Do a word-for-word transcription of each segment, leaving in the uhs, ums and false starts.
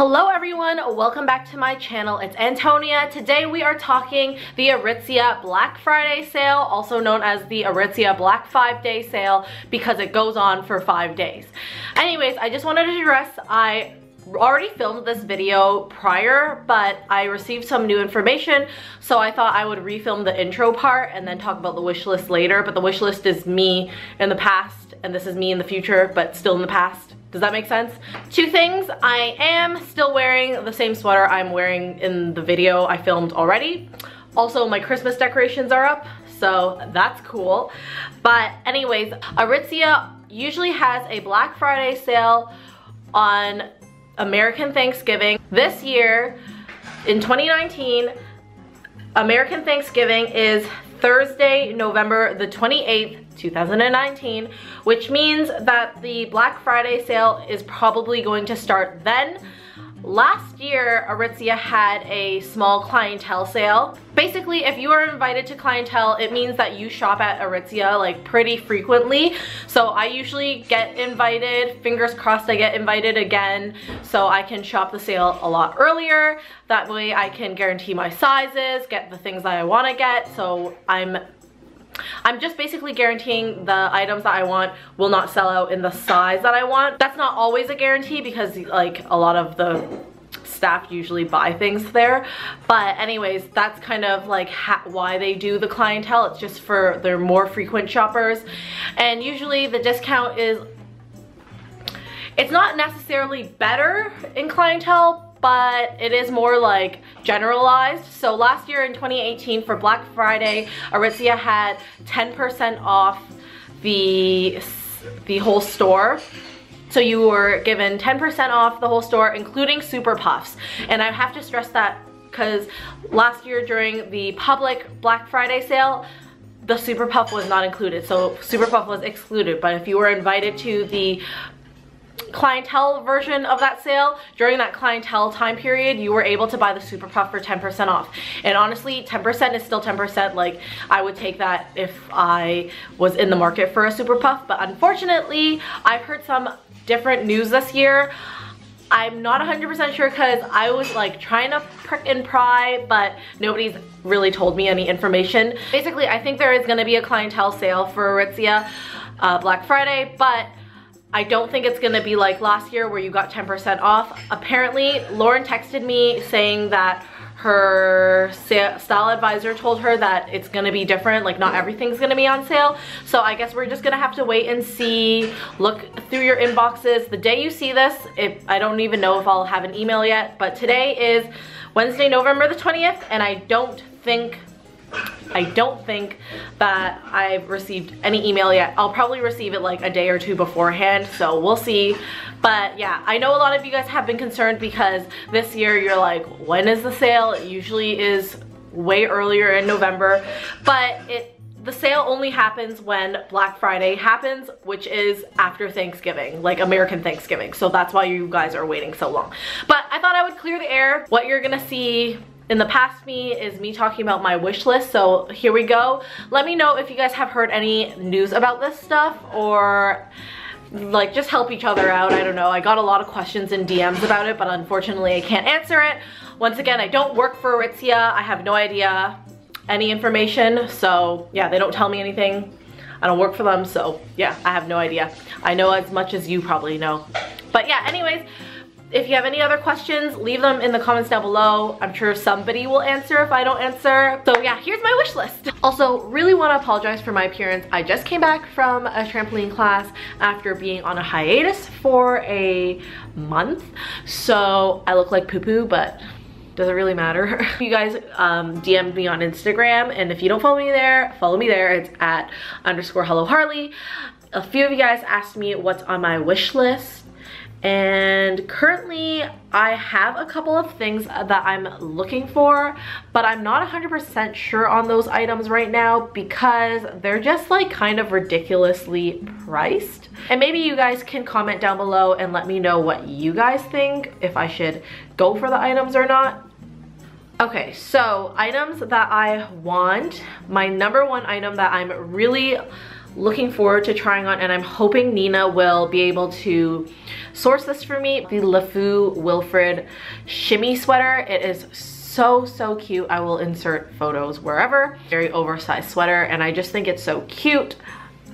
Hello everyone, welcome back to my channel. It's Antonia. Today we are talking the Aritzia Black Friday sale, also known as the Aritzia Black Five Day sale because it goes on for five days. Anyways, I just wanted to address, I already filmed this video prior, but I received some new information, so I thought I would refilm the intro part and then talk about the wish list later, but the wish list is me in the past and this is me in the future, but still in the past. Does that make sense? Two things, I am still wearing the same sweater I'm wearing in the video I filmed already. Also, my Christmas decorations are up, so that's cool. But anyways, Aritzia usually has a Black Friday sale on American Thanksgiving. This year, in twenty nineteen, American Thanksgiving is Thursday, November the twenty-eighth, two thousand nineteen, which means that the Black Friday sale is probably going to start then. Last year, Aritzia had a small clientele sale. Basically, if you are invited to clientele, it means that you shop at Aritzia like pretty frequently. So I usually get invited, fingers crossed I get invited again, so I can shop the sale a lot earlier. That way I can guarantee my sizes, get the things that I want to get, so I'm I'm just basically guaranteeing the items that I want will not sell out in the size that I want. That's not always a guarantee because like a lot of the staff usually buy things there. But anyways, that's kind of like ha why they do the clientele. It's just for their more frequent shoppers. And usually the discount is, it's not necessarily better in clientele, but it is more like generalized. So last year in twenty eighteen for Black Friday, Aritzia had ten percent off the, the whole store. So you were given ten percent off the whole store, including Super Puffs. And I have to stress that because last year during the public Black Friday sale, the Super Puff was not included. So Super Puff was excluded, but if you were invited to the clientele version of that sale, during that clientele time period, you were able to buy the Super Puff for ten percent off. And honestly, ten percent is still ten percent. Like, I would take that if I was in the market for a Super Puff, but unfortunately, I've heard some different news this year. I'm not one hundred percent sure because I was like trying to prick and pry, but nobody's really told me any information. Basically, I think there is going to be a clientele sale for Aritzia uh, Black Friday, but I don't think it's gonna be like last year where you got ten percent off. Apparently, Lauren texted me saying that her style advisor told her that it's gonna be different, like not everything's gonna be on sale. So I guess we're just gonna have to wait and see. Look through your inboxes the day you see this. If, I don't even know if I'll have an email yet, but today is Wednesday, November the twentieth, and I don't think I don't think that I've received any email yet. I'll probably receive it like a day or two beforehand, so we'll see. But yeah, I know a lot of you guys have been concerned because this year you're like, when is the sale? It usually is way earlier in November, but it the sale only happens when Black Friday happens, which is after Thanksgiving, like American Thanksgiving. So that's why you guys are waiting so long. But I thought I would clear the air. What you're gonna see in the past me is me talking about my wish list, so here we go. Let me know if you guys have heard any news about this stuff, or like just help each other out. I don't know, I got a lot of questions in D Ms about it, but unfortunately I can't answer it. Once again, I don't work for Aritzia. I have no idea any information, so yeah, they don't tell me anything. I don't work for them, so yeah, I have no idea. I know as much as you probably know. But yeah, anyways, if you have any other questions, leave them in the comments down below. I'm sure somebody will answer if I don't answer. So yeah, here's my wish list. Also, really want to apologize for my appearance. I just came back from a trampoline class after being on a hiatus for a month. So I look like poo-poo, but doesn't really matter. You guys um, D M'd me on Instagram, and if you don't follow me there, follow me there. It's at underscore hello Harley. A few of you guys asked me what's on my wish list, and currently I have a couple of things that I'm looking for, but I'm not one hundred percent sure on those items right now because they're just like kind of ridiculously priced. And maybe you guys can comment down below and let me know what you guys think, if I should go for the items or not. Okay, so items that I want, my number one item that I'm really looking forward to trying on, and I'm hoping Nina will be able to sourced this for me, the LeFou Wilfred Shimmy sweater. It is so, so cute. I will insert photos wherever. Very oversized sweater, and I just think it's so cute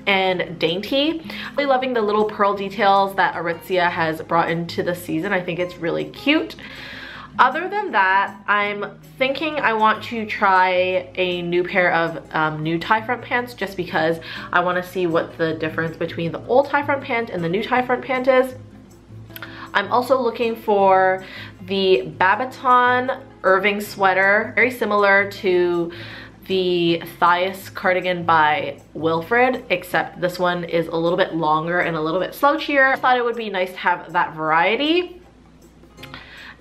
and dainty. Really loving the little pearl details that Aritzia has brought into the season. I think it's really cute. Other than that, I'm thinking I want to try a new pair of um, new tie front pants, just because I want to see what the difference between the old tie front pant and the new tie front pant is. I'm also looking for the Babaton Irving sweater, very similar to the Thais cardigan by Wilfred, except this one is a little bit longer and a little bit slouchier. I thought it would be nice to have that variety.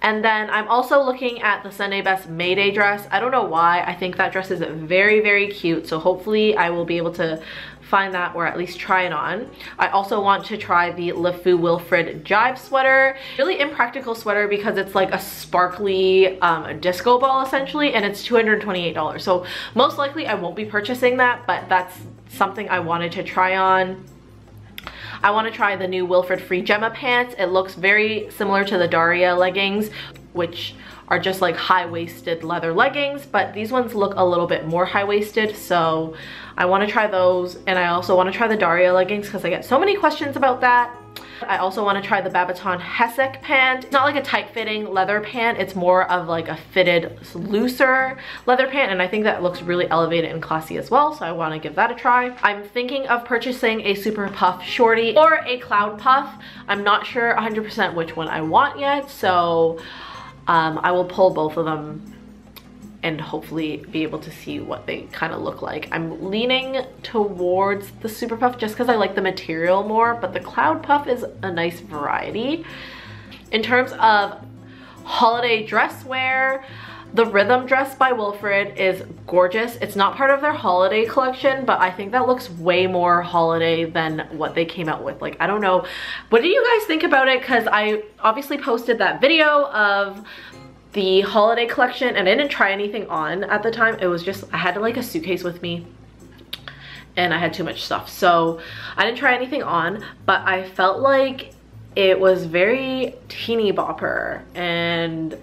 And then I'm also looking at the Sunday Best May Day dress. I don't know why. I think that dress is very, very cute. So hopefully I will be able to find that, or at least try it on. I also want to try the LeFou Wilfred Jive sweater. Really impractical sweater because it's like a sparkly um, disco ball essentially, and it's two hundred twenty-eight dollars. So most likely I won't be purchasing that, but that's something I wanted to try on. I want to try the new Wilfred Free Jemma pants. It looks very similar to the Daria leggings, which are just like high-waisted leather leggings, but these ones look a little bit more high-waisted, so I want to try those. And I also want to try the Daria leggings because I get so many questions about that. I also want to try the Babaton Hasek pant. It's not like a tight-fitting leather pant, it's more of like a fitted, looser leather pant, and I think that looks really elevated and classy as well, so I want to give that a try. I'm thinking of purchasing a Super Puff shorty or a Cloud Puff. I'm not sure one hundred percent which one I want yet, so um, I will pull both of them and hopefully be able to see what they kind of look like. I'm leaning towards the Super Puff just because I like the material more, but the Cloud Puff is a nice variety. In terms of holiday dress wear, the Rhythm dress by Wilfred is gorgeous. It's not part of their holiday collection, but I think that looks way more holiday than what they came out with. Like, I don't know. What do you guys think about it? Because I obviously posted that video of the holiday collection and I didn't try anything on at the time. It was just, I had like a suitcase with me and I had too much stuff, so I didn't try anything on, but I felt like it was very teeny bopper, and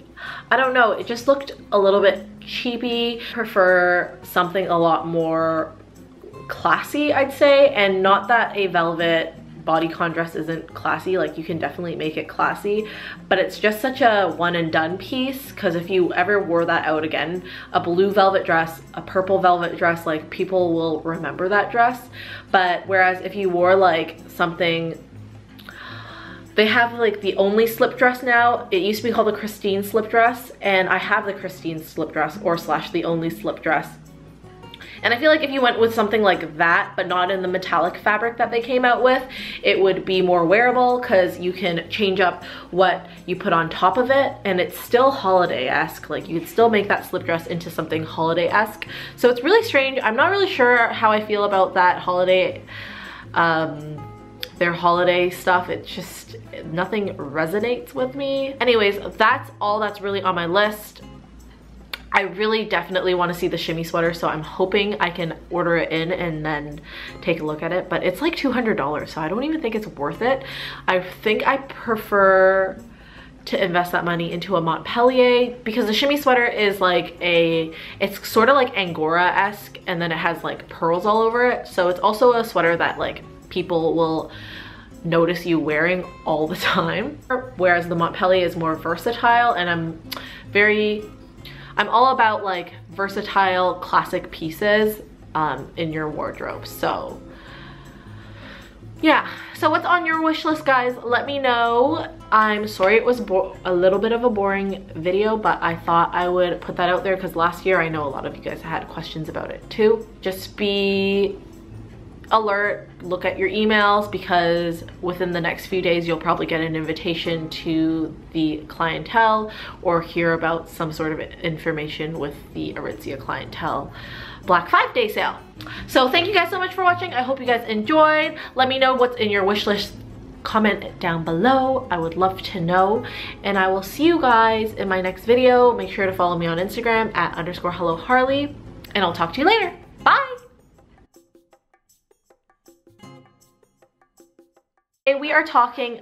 I don't know, it just looked a little bit cheapy. I prefer something a lot more classy, I'd say. And not that a velvet bodycon dress isn't classy, like you can definitely make it classy, but it's just such a one and done piece, because if you ever wore that out again, a blue velvet dress, a purple velvet dress, like people will remember that dress. But whereas if you wore like something, they have like the only slip dress now. It used to be called the Christine slip dress, and I have the Christine slip dress or slash the only slip dress. And I feel like if you went with something like that, but not in the metallic fabric that they came out with, it would be more wearable because you can change up what you put on top of it, and it's still holiday-esque. Like, you could still make that slip dress into something holiday-esque. So it's really strange. I'm not really sure how I feel about that holiday, um, their holiday stuff. It just, nothing resonates with me. Anyways, that's all that's really on my list. I really definitely want to see the Shimmy sweater, so I'm hoping I can order it in and then take a look at it, but it's like two hundred dollars, so I don't even think it's worth it. I think I prefer to invest that money into a Montpellier, because the Shimmy sweater is like a, it's sort of like Angora-esque, and then it has like pearls all over it, so it's also a sweater that like people will notice you wearing all the time, whereas the Montpellier is more versatile, and I'm very I'm all about like versatile classic pieces um, in your wardrobe. So yeah, so what's on your wish list, guys? Let me know. I'm sorry it was bo a little bit of a boring video, but I thought I would put that out there because last year I know a lot of you guys had questions about it too. Just be alert, look at your emails, because within the next few days you'll probably get an invitation to the clientele or hear about some sort of information with the Aritzia clientele Black five day sale. So thank you guys so much for watching. I hope you guys enjoyed. Let me know what's in your wish list. Comment down below. I would love to know, and I will see you guys in my next video. Make sure to follow me on Instagram at underscore hello Harley, and I'll talk to you later. Bye. We are talking